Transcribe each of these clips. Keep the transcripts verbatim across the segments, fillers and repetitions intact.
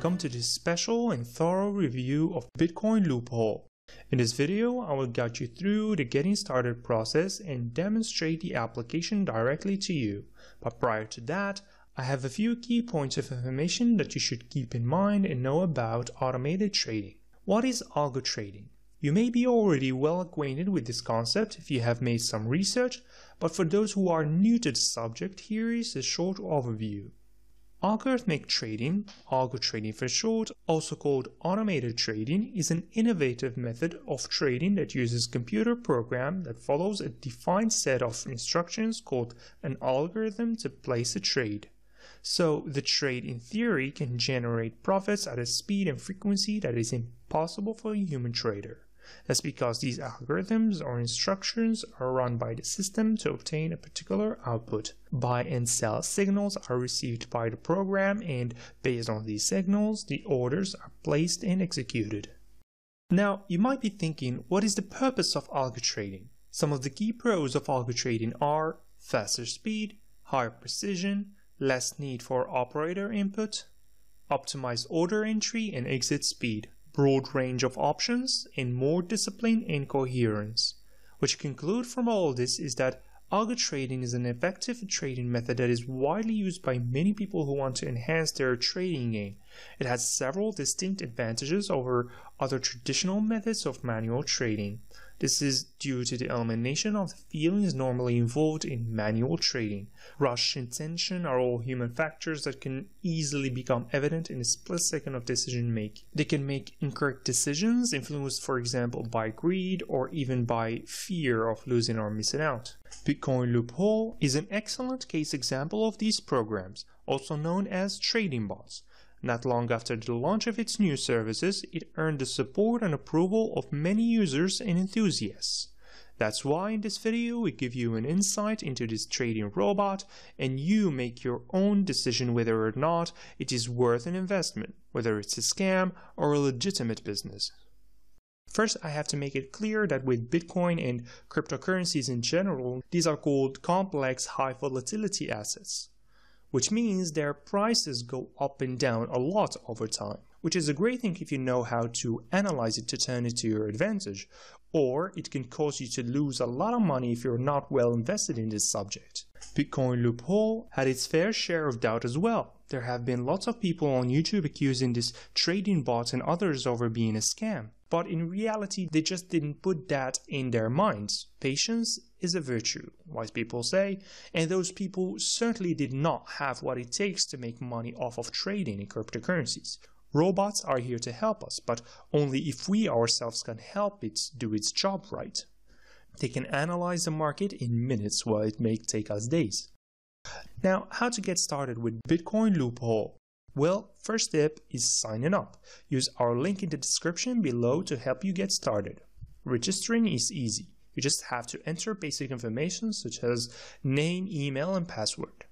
welcome to this special and thorough review of Bitcoin Loophole. In this video, I will guide you through the getting started process and demonstrate the application directly to you. But prior to that, I have a few key points of information that you should keep in mind and know about automated trading. What is algo trading? You may be already well acquainted with this concept if you have made some research, but for those who are new to the subject, here is a short overview. Algorithmic trading, algo trading for short, also called automated trading, is an innovative method of trading that uses a computer program that follows a defined set of instructions called an algorithm to place a trade. So the trade in theory can generate profits at a speed and frequency that is impossible for a human trader. That's because these algorithms or instructions are run by the system to obtain a particular output. Buy and sell signals are received by the program, and based on these signals, the orders are placed and executed. Now, you might be thinking, what is the purpose of algo trading? Some of the key pros of algo trading are faster speed, higher precision, less need for operator input, optimized order entry and exit speed, broad range of options, and more discipline and coherence. What you conclude from all this is that algo trading is an effective trading method that is widely used by many people who want to enhance their trading game. It has several distinct advantages over other traditional methods of manual trading. This is due to the elimination of the feelings normally involved in manual trading. Rush and tension are all human factors that can easily become evident in a split second of decision making. They can make incorrect decisions, influenced for example by greed or even by fear of losing or missing out. Bitcoin Loophole is an excellent case example of these programs, also known as trading bots. Not long after the launch of its new services, it earned the support and approval of many users and enthusiasts. That's why in this video we give you an insight into this trading robot, and you make your own decision whether or not it is worth an investment, whether it's a scam or a legitimate business. First, I have to make it clear that with Bitcoin and cryptocurrencies in general, these are called complex high volatility assets, which means their prices go up and down a lot over time, which is a great thing if you know how to analyze it to turn it to your advantage, or it can cause you to lose a lot of money if you're not well invested in this subject. Bitcoin Loophole had its fair share of doubt as well. There have been lots of people on YouTube accusing this trading bot and others over being a scam. But in reality, they just didn't put that in their minds. Patience is a virtue, wise people say, and those people certainly did not have what it takes to make money off of trading in cryptocurrencies. Robots are here to help us, but only if we ourselves can help it do its job right. They can analyze the market in minutes, while it may take us days. Now, how to get started with Bitcoin Loophole? Well, first step is signing up. Use our link in the description below to help you get started. Registering is easy. You just have to enter basic information such as name, email, and password.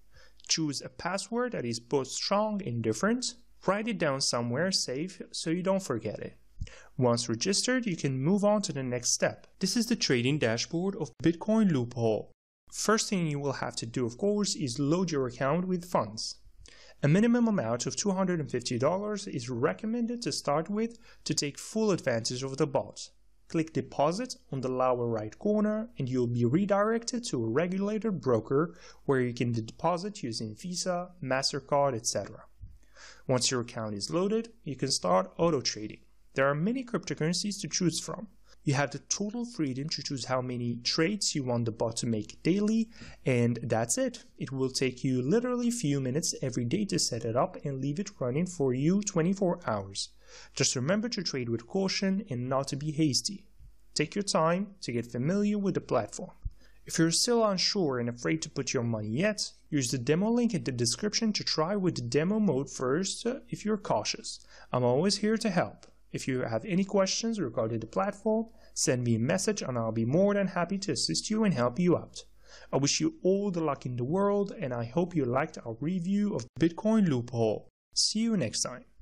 Choose a password that is both strong and different. Write it down somewhere safe so you don't forget it. Once registered, you can move on to the next step. This is the trading dashboard of Bitcoin Loophole. First thing you will have to do, of course, is load your account with funds. A minimum amount of two hundred fifty dollars is recommended to start with to take full advantage of the bot. Click Deposit on the lower right corner and you'll be redirected to a regulated broker where you can deposit using Visa, MasterCard, et cetera. Once your account is loaded, you can start auto trading. There are many cryptocurrencies to choose from. You have the total freedom to choose how many trades you want the bot to make daily, and that's it. It will take you literally few minutes every day to set it up and leave it running for you twenty-four hours. Just remember to trade with caution and not to be hasty. Take your time to get familiar with the platform. If you're still unsure and afraid to put your money yet, use the demo link in the description to try with the demo mode first if you're cautious. I'm always here to help. If you have any questions regarding the platform, send me a message and I'll be more than happy to assist you and help you out. I wish you all the luck in the world, and I hope you liked our review of Bitcoin Loophole. See you next time.